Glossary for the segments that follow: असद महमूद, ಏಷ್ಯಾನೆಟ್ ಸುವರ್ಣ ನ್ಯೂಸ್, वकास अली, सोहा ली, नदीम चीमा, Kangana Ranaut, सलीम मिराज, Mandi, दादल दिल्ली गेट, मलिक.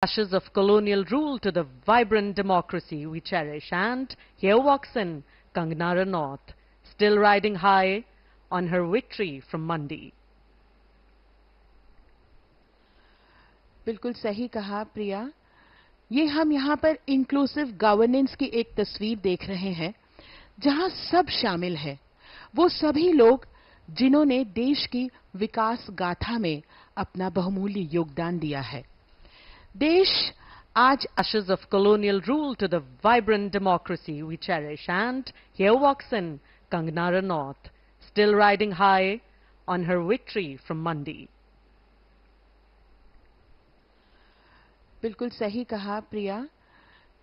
Ashes of colonial rule to the vibrant democracy we cherish, and here walks in Kangana Ranaut, still riding high on her victory from Mandi. बिल्कुल सही कहा प्रिया, ये हम यहाँ पर inclusive governance की एक तस्वीर देख रहे हैं, जहाँ सब शामिल है, वो सभी लोग जिन्होंने देश की विकास गाथा में अपना बहुमूल्य योगदान दिया है। Desh, aaj ashes of colonial rule to the vibrant democracy we cherish, and here walks in Kangana Ranaut, still riding high on her victory from Mandi. बिल्कुल सही कहा प्रिया,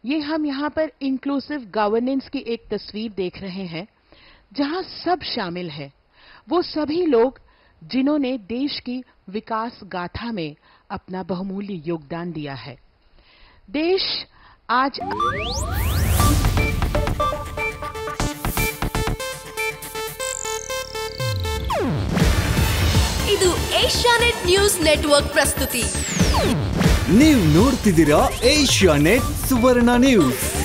ये हम यहाँ पर इंक्लूसिव गवर्नेंस की एक तस्वीर देख रहे हैं, जहाँ सब शामिल है, वो सभी लोग जिन्होंने देश की विकास गाथा में अपना बहुमूल्य योगदान दिया है। देश आज ಇದು ಏಷ್ಯಾನೆಟ್ ನ್ಯೂಸ್ ನೆಟ್ವರ್ಕ್ ಪ್ರಸ್ತುತಿ। ನೀವು ನೋಡ್ತಿದ್ದೀರಾ ಏಷ್ಯಾನೆಟ್ ಸುವರ್ಣ ನ್ಯೂಸ್।